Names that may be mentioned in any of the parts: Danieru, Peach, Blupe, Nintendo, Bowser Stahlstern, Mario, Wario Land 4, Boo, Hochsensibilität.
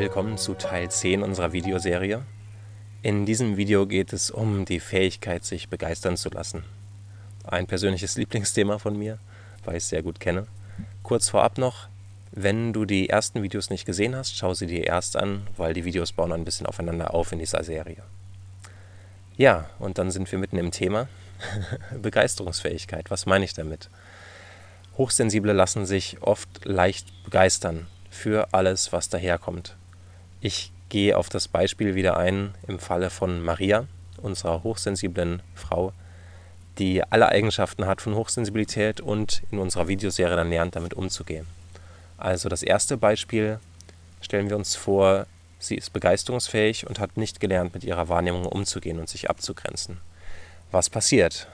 willkommen zu Teil 10 unserer Videoserie. In diesem Video geht es um die Fähigkeit, sich begeistern zu lassen. Ein persönliches Lieblingsthema von mir, weil ich es sehr gut kenne. Kurz vorab noch, wenn du die ersten Videos nicht gesehen hast, schau sie dir erst an, weil die Videos bauen ein bisschen aufeinander auf in dieser Serie. Ja, und dann sind wir mitten im Thema. Begeisterungsfähigkeit, was meine ich damit? Hochsensible lassen sich oft leicht begeistern für alles, was daherkommt. Ich gehe auf das Beispiel wieder ein im Falle von Maria, unserer hochsensiblen Frau, die alle Eigenschaften hat von Hochsensibilität und in unserer Videoserie dann lernt, damit umzugehen. Also das erste Beispiel stellen wir uns vor, sie ist begeisterungsfähig und hat nicht gelernt, mit ihrer Wahrnehmung umzugehen und sich abzugrenzen. Was passiert?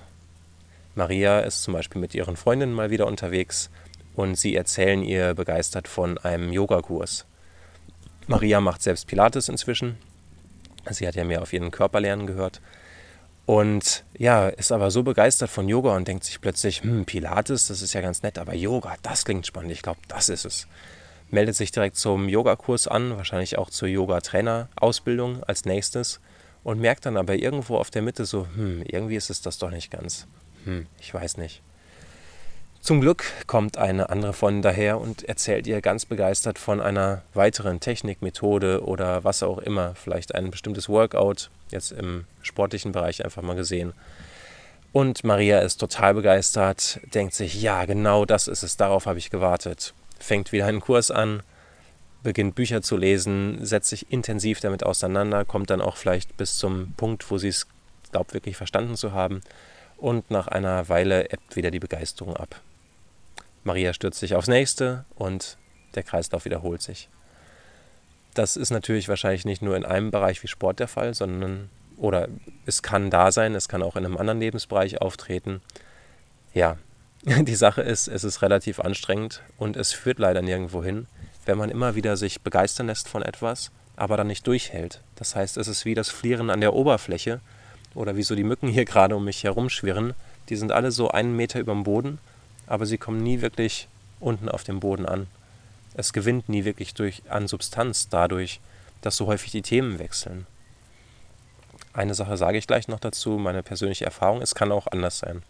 Maria ist zum Beispiel mit ihren Freundinnen mal wieder unterwegs und sie erzählen ihr begeistert von einem Yogakurs. Maria macht selbst Pilates inzwischen. Sie hat ja mehr auf ihren Körper lernen gehört. Und ja, ist aber so begeistert von Yoga und denkt sich plötzlich, Pilates, das ist ja ganz nett, aber Yoga, das klingt spannend, ich glaube, das ist es. Meldet sich direkt zum Yogakurs an, wahrscheinlich auch zur Yoga-Trainer-Ausbildung als nächstes und merkt dann aber irgendwo auf der Mitte so, irgendwie ist es das doch nicht ganz. Ich weiß nicht. Zum Glück kommt eine andere Freundin daher und erzählt ihr ganz begeistert von einer weiteren Technik, Methode oder was auch immer. Vielleicht ein bestimmtes Workout, jetzt im sportlichen Bereich einfach mal gesehen. Und Maria ist total begeistert, denkt sich, ja genau das ist es, darauf habe ich gewartet. Fängt wieder einen Kurs an, beginnt Bücher zu lesen, setzt sich intensiv damit auseinander, kommt dann auch vielleicht bis zum Punkt, wo sie es glaubt, wirklich verstanden zu haben. Und nach einer Weile ebbt wieder die Begeisterung ab. Maria stürzt sich aufs Nächste und der Kreislauf wiederholt sich. Das ist natürlich wahrscheinlich nicht nur in einem Bereich wie Sport der Fall, sondern, oder es kann da sein, es kann auch in einem anderen Lebensbereich auftreten. Ja, die Sache ist, es ist relativ anstrengend und es führt leider nirgendwo hin, wenn man immer wieder sich begeistern lässt von etwas, aber dann nicht durchhält. Das heißt, es ist wie das Flieren an der Oberfläche oder wie so die Mücken hier gerade um mich herumschwirren. Die sind alle so einen Meter über dem Boden, aber sie kommen nie wirklich unten auf dem Boden an. Es gewinnt nie wirklich an Substanz dadurch, dass so häufig die Themen wechseln. Eine Sache sage ich gleich noch dazu, meine persönliche Erfahrung, es kann auch anders sein.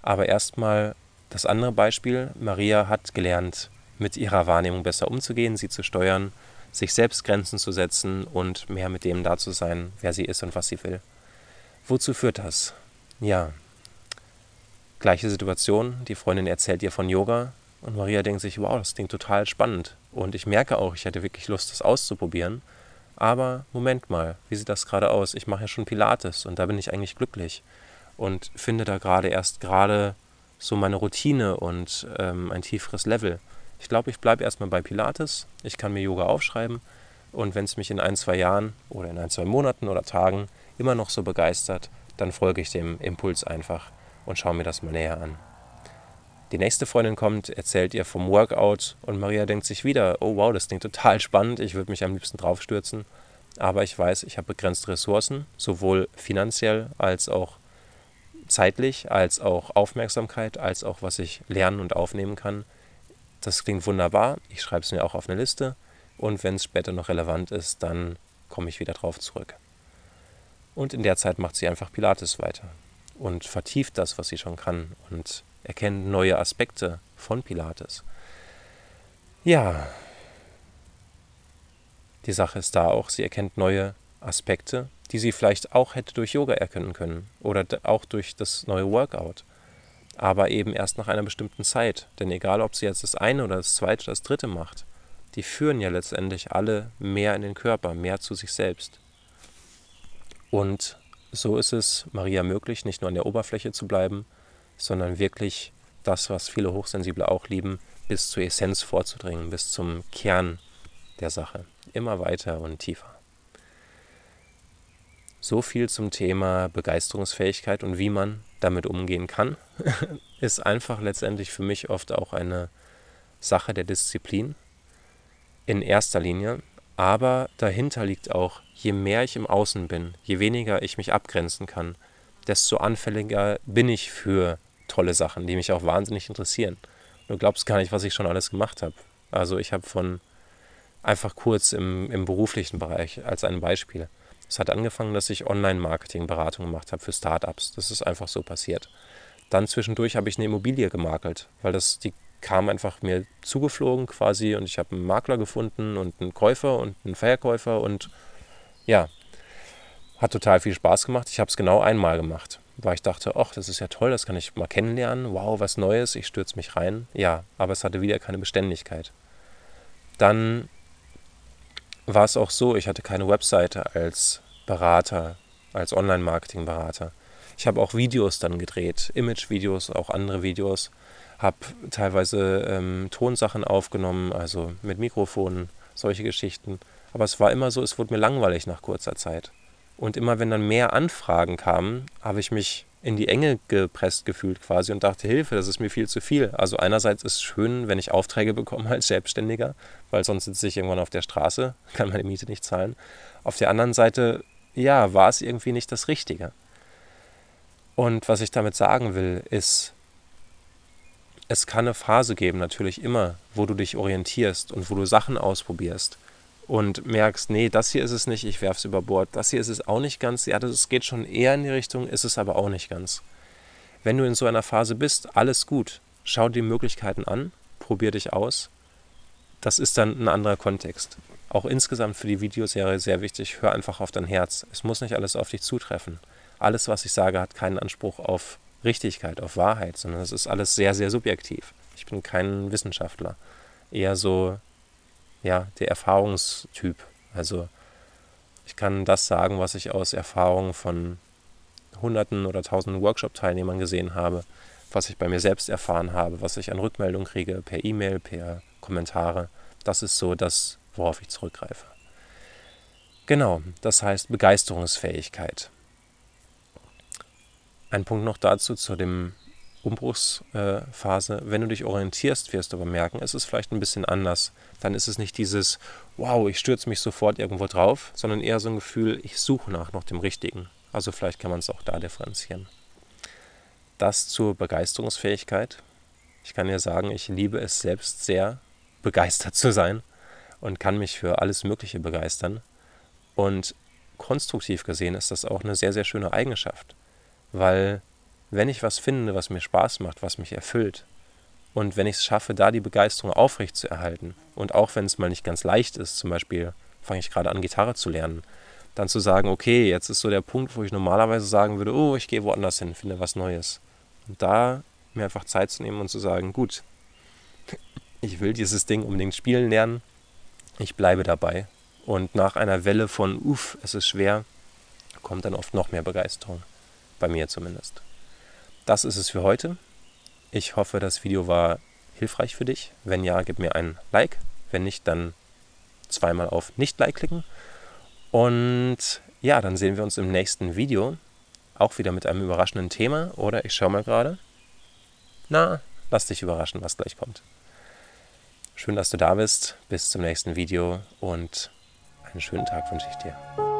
Aber erstmal das andere Beispiel, Maria hat gelernt, mit ihrer Wahrnehmung besser umzugehen, sie zu steuern, sich selbst Grenzen zu setzen und mehr mit dem da zu sein, wer sie ist und was sie will. Wozu führt das? Ja, gleiche Situation, die Freundin erzählt ihr von Yoga und Maria denkt sich, wow, das klingt total spannend und ich merke auch, ich hätte wirklich Lust, das auszuprobieren, aber Moment mal, wie sieht das gerade aus? Ich mache ja schon Pilates und da bin ich eigentlich glücklich und finde da gerade so meine Routine und ein tieferes Level. Ich glaube, ich bleibe erstmal bei Pilates, ich kann mir Yoga aufschreiben und wenn es mich in ein, zwei Jahren oder in ein, zwei Monaten oder Tagen immer noch so begeistert, dann folge ich dem Impuls einfach und schaue mir das mal näher an. Die nächste Freundin kommt, erzählt ihr vom Workout und Maria denkt sich wieder, oh wow, das klingt total spannend, ich würde mich am liebsten draufstürzen, aber ich weiß, ich habe begrenzte Ressourcen, sowohl finanziell als auch zeitlich, als auch Aufmerksamkeit, als auch was ich lernen und aufnehmen kann. Das klingt wunderbar, ich schreibe es mir auch auf eine Liste und wenn es später noch relevant ist, dann komme ich wieder drauf zurück. Und in der Zeit macht sie einfach Pilates weiter und vertieft das, was sie schon kann und erkennt neue Aspekte von Pilates. Ja, die Sache ist da auch, sie erkennt neue Aspekte, die sie vielleicht auch hätte durch Yoga erkennen können oder auch durch das neue Workout. Aber eben erst nach einer bestimmten Zeit, denn egal, ob sie jetzt das eine oder das zweite oder das dritte macht, die führen ja letztendlich alle mehr in den Körper, mehr zu sich selbst. Und so ist es Maria möglich, nicht nur an der Oberfläche zu bleiben, sondern wirklich das, was viele Hochsensible auch lieben, bis zur Essenz vorzudringen, bis zum Kern der Sache. Immer weiter und tiefer. So viel zum Thema Begeisterungsfähigkeit und wie man damit umgehen kann, ist einfach letztendlich für mich oft auch eine Sache der Disziplin in erster Linie. Aber dahinter liegt auch, je mehr ich im Außen bin, je weniger ich mich abgrenzen kann, desto anfälliger bin ich für tolle Sachen, die mich auch wahnsinnig interessieren. Du glaubst gar nicht, was ich schon alles gemacht habe. Also ich habe von einfach kurz im beruflichen Bereich als ein Beispiel. Es hat angefangen, dass ich Online-Marketing-Beratung gemacht habe für Startups. Das ist einfach so passiert. Dann zwischendurch habe ich eine Immobilie gemakelt, weil die kam einfach mir zugeflogen quasi und ich habe einen Makler gefunden und einen Käufer und einen Verkäufer und ja, hat total viel Spaß gemacht. Ich habe es genau einmal gemacht, weil ich dachte, ach, das ist ja toll, das kann ich mal kennenlernen, wow, was Neues, ich stürze mich rein. Ja, aber es hatte wieder keine Beständigkeit. Dann war es auch so, ich hatte keine Webseite als Berater, als Online-Marketing-Berater. Ich habe auch Videos dann gedreht, Image-Videos, auch andere Videos, habe teilweise Tonsachen aufgenommen, also mit Mikrofonen, solche Geschichten. Aber es war immer so, es wurde mir langweilig nach kurzer Zeit. Und immer wenn dann mehr Anfragen kamen, habe ich mich in die Enge gepresst gefühlt quasi und dachte, Hilfe, das ist mir viel zu viel. Also einerseits ist es schön, wenn ich Aufträge bekomme als Selbstständiger, weil sonst sitze ich irgendwann auf der Straße, kann meine Miete nicht zahlen. Auf der anderen Seite, ja, war es irgendwie nicht das Richtige. Und was ich damit sagen will, ist, es kann eine Phase geben, natürlich immer, wo du dich orientierst und wo du Sachen ausprobierst und merkst, nee, das hier ist es nicht, ich werfe es über Bord, das hier ist es auch nicht ganz, ja, das geht schon eher in die Richtung, ist es aber auch nicht ganz. Wenn du in so einer Phase bist, alles gut, schau dir Möglichkeiten an, probier dich aus, das ist dann ein anderer Kontext. Auch insgesamt für die Videoserie sehr wichtig, hör einfach auf dein Herz, es muss nicht alles auf dich zutreffen. Alles, was ich sage, hat keinen Anspruch auf Richtigkeit, auf Wahrheit, sondern es ist alles sehr, sehr subjektiv. Ich bin kein Wissenschaftler, eher so, ja, der Erfahrungstyp. Also ich kann das sagen, was ich aus Erfahrungen von Hunderten oder Tausenden Workshop-Teilnehmern gesehen habe, was ich bei mir selbst erfahren habe, was ich an Rückmeldung kriege, per E-Mail, per Kommentare. Das ist so das, worauf ich zurückgreife. Genau, das heißt Begeisterungsfähigkeit. Ein Punkt noch dazu, zu dem Umbruchsphase. Wenn du dich orientierst, wirst du aber merken, es ist vielleicht ein bisschen anders. Dann ist es nicht dieses, wow, ich stürze mich sofort irgendwo drauf, sondern eher so ein Gefühl, ich suche nach dem Richtigen. Also vielleicht kann man es auch da differenzieren. Das zur Begeisterungsfähigkeit. Ich kann ja sagen, ich liebe es selbst sehr, begeistert zu sein und kann mich für alles Mögliche begeistern. Und konstruktiv gesehen ist das auch eine sehr, sehr schöne Eigenschaft. Weil wenn ich was finde, was mir Spaß macht, was mich erfüllt und wenn ich es schaffe, da die Begeisterung aufrechtzuerhalten und auch wenn es mal nicht ganz leicht ist, zum Beispiel fange ich gerade an, Gitarre zu lernen, dann zu sagen, okay, jetzt ist so der Punkt, wo ich normalerweise sagen würde, oh, ich gehe woanders hin, finde was Neues. Und da mir einfach Zeit zu nehmen und zu sagen, gut, ich will dieses Ding unbedingt spielen lernen, ich bleibe dabei. Und nach einer Welle von, uff, es ist schwer, kommt dann oft noch mehr Begeisterung. Bei mir zumindest. Das ist es für heute. Ich hoffe, das Video war hilfreich für dich. Wenn ja, gib mir ein Like. Wenn nicht, dann zweimal auf Nicht-Like klicken. Und ja, dann sehen wir uns im nächsten Video. Auch wieder mit einem überraschenden Thema. Oder ich schaue mal gerade. Na, lass dich überraschen, was gleich kommt. Schön, dass du da bist. Bis zum nächsten Video und einen schönen Tag wünsche ich dir.